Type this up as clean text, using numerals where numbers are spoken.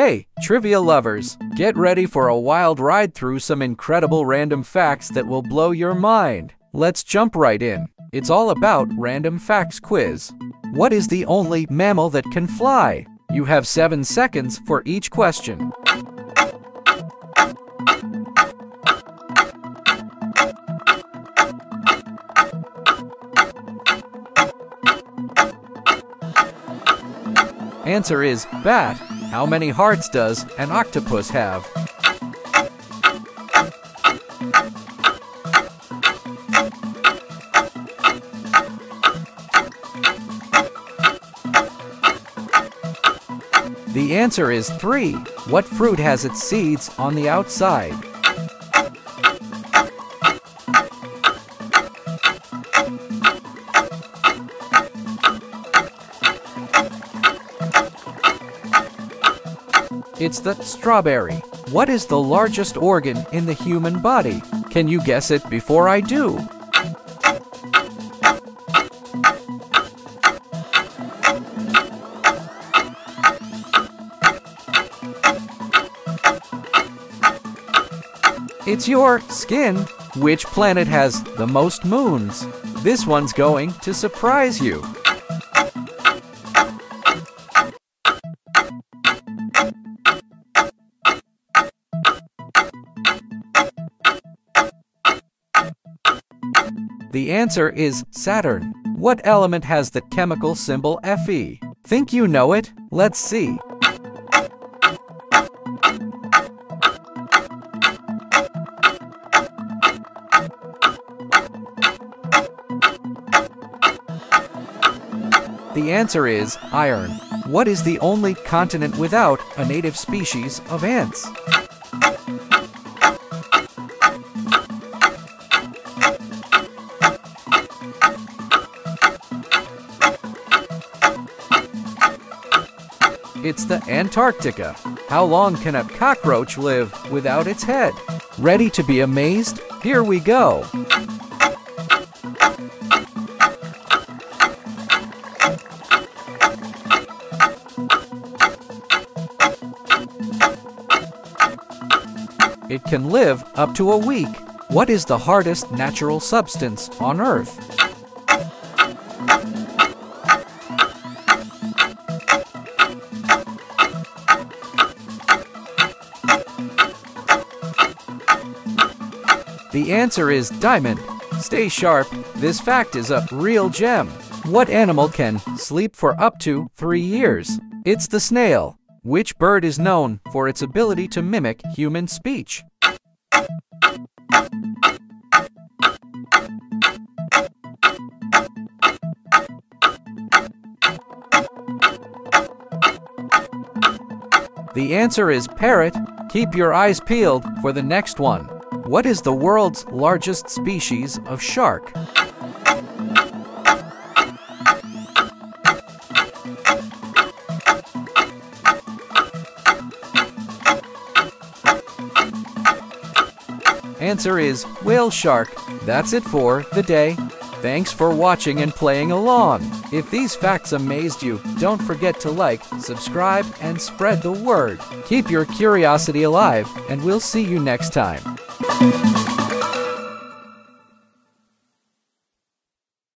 Hey, trivia lovers, get ready for a wild ride through some incredible random facts that will blow your mind. Let's jump right in. It's all about Random Facts Quiz. What is the only mammal that can fly? You have 7 seconds for each question. Answer is bat. How many hearts does an octopus have? The answer is 3. What fruit has its seeds on the outside? It's the strawberry. What is the largest organ in the human body? Can you guess it before I do? It's your skin. Which planet has the most moons? This one's going to surprise you. The answer is Saturn. What element has the chemical symbol Fe? Think you know it? Let's see. The answer is iron. What is the only continent without a native species of ants? It's the Antarctica. How long can a cockroach live without its head? Ready to be amazed? Here we go! It can live up to a week. What is the hardest natural substance on Earth? The answer is diamond. Stay sharp, this fact is a real gem. What animal can sleep for up to 3 years? It's the snail. Which bird is known for its ability to mimic human speech? The answer is parrot. Keep your eyes peeled for the next one. What is the world's largest species of shark? Answer is whale shark. That's it for the day. Thanks for watching and playing along. If these facts amazed you, don't forget to like, subscribe, and spread the word. Keep your curiosity alive, and we'll see you next time.